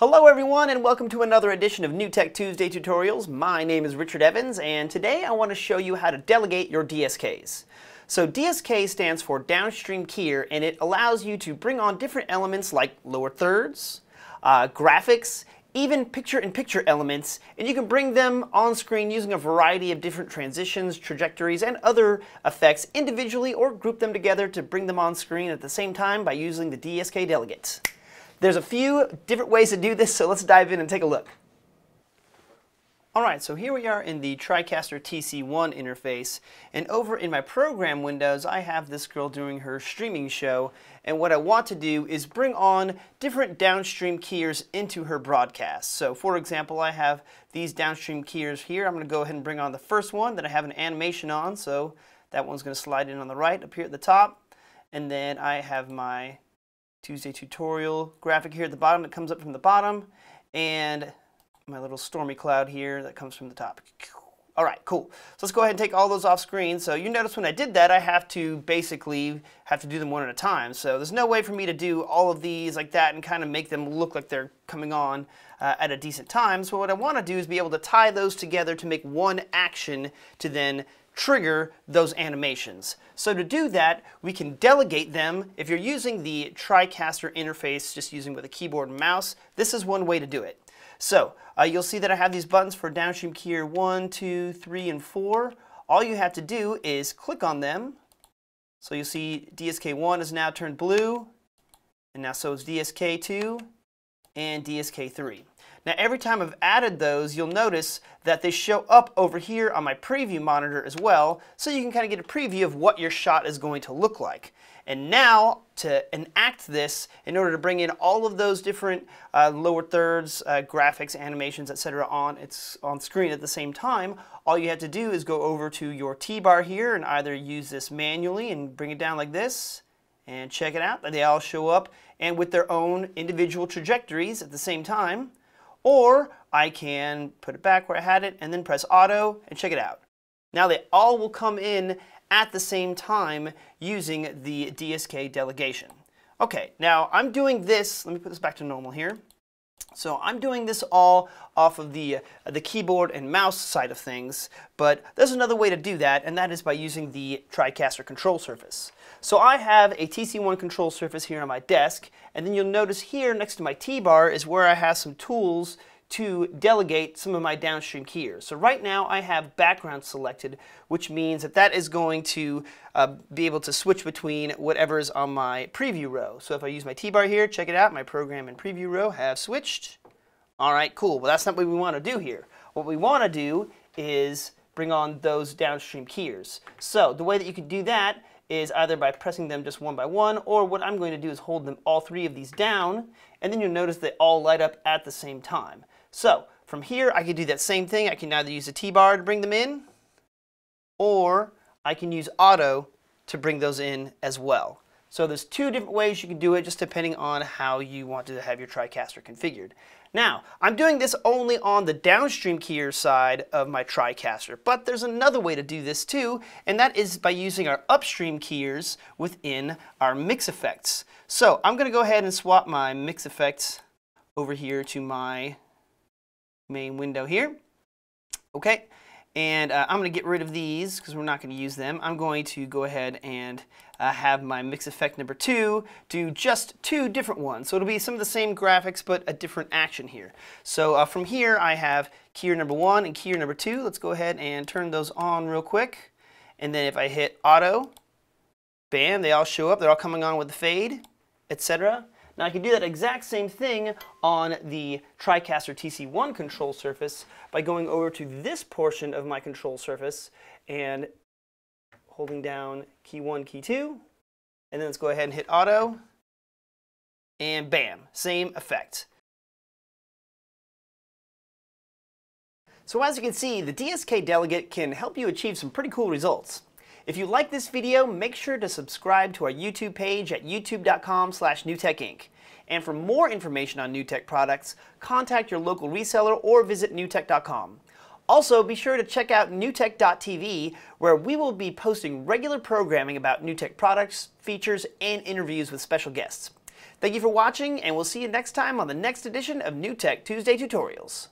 Hello everyone and welcome to another edition of NewTek Tuesday Tutorials. My name is Richard Evans and today I want to show you how to delegate your DSKs. So DSK stands for Downstream Keyer and it allows you to bring on different elements like lower thirds, graphics, even picture-in-picture elements, and you can bring them on screen using a variety of different transitions, trajectories, and other effects individually or group them together to bring them on screen at the same time by using the DSK delegate. There's a few different ways to do this, so let's dive in and take a look. Alright, so here we are in the TriCaster TC1 interface, and over in my program windows I have this girl doing her streaming show, and what I want to do is bring on different downstream keyers into her broadcast. So for example, I have these downstream keyers here. I'm going to go ahead and bring on the first one that I have an animation on, so that one's going to slide in on the right up here at the top, and then I have my Tuesday tutorial graphic here at the bottom that comes up from the bottom, and my little stormy cloud here that comes from the top. Alright, cool. So let's go ahead and take all those off screen. So you notice when I did that, I have to do them one at a time. So there's no way for me to do all of these like that and kind of make them look like they're coming on at a decent time. So what I want to do is be able to tie those together to make one action to then trigger those animations. So to do that, we can delegate them. If you're using the TriCaster interface, just using with a keyboard and mouse, this is one way to do it. So you'll see that I have these buttons for downstream keyer 1, 2, 3, and 4. All you have to do is click on them. So you'll see DSK1 is now turned blue, and now so is DSK2 and DSK3. Now every time I've added those, you'll notice that they show up over here on my preview monitor as well, so you can kind of get a preview of what your shot is going to look like. And now, to enact this, in order to bring in all of those different lower thirds, graphics, animations, etc. on screen at the same time, all you have to do is go over to your T-bar here and either use this manually and bring it down like this, and check it out, they all show up and with their own individual trajectories at the same time. Or I can put it back where I had it and then press auto and check it out. Now they all will come in at the same time using the DSK delegation. Okay, now I'm doing this, let me put this back to normal here. So I'm doing this all off of the keyboard and mouse side of things, but there's another way to do that, and that is by using the TriCaster control surface. So I have a TC1 control surface here on my desk, and then you'll notice here next to my T-bar is where I have some tools to delegate some of my downstream keyers. So right now I have background selected, which means that that is going to be able to switch between whatever is on my preview row. So if I use my T-bar here, check it out, my program and preview row have switched. Alright, cool. Well, that's not what we want to do here. What we want to do is bring on those downstream keyers. So the way that you can do that is either by pressing them just one by one, or what I'm going to do is hold them all three of these down, and then you'll notice they all light up at the same time. So from here I can do that same thing. I can either use a T-bar to bring them in, or I can use auto to bring those in as well. So there's two different ways you can do it, just depending on how you want to have your TriCaster configured. Now, I'm doing this only on the downstream keyer side of my TriCaster, but there's another way to do this too, and that is by using our upstream keyers within our mix effects. So I'm going to go ahead and swap my mix effects over here to my main window here. Okay. And I'm going to get rid of these because we're not going to use them. I'm going to go ahead and have my mix effect number 2 do just two different ones. So it'll be some of the same graphics but a different action here. So from here I have keyer number 1 and keyer number 2. Let's go ahead and turn those on real quick. And then if I hit auto, bam, they all show up. They're all coming on with the fade, etc. Now I can do that exact same thing on the TriCaster TC1 control surface by going over to this portion of my control surface and holding down key 1, key 2, and then let's go ahead and hit auto, and bam, same effect. So as you can see, the DSK delegate can help you achieve some pretty cool results. If you like this video, make sure to subscribe to our YouTube page at youtube.com/newtekinc. And for more information on NewTek products, contact your local reseller or visit newtek.com. Also, be sure to check out newtek.tv, where we will be posting regular programming about NewTek products, features, and interviews with special guests. Thank you for watching, and we'll see you next time on the next edition of NewTek Tuesday Tutorials.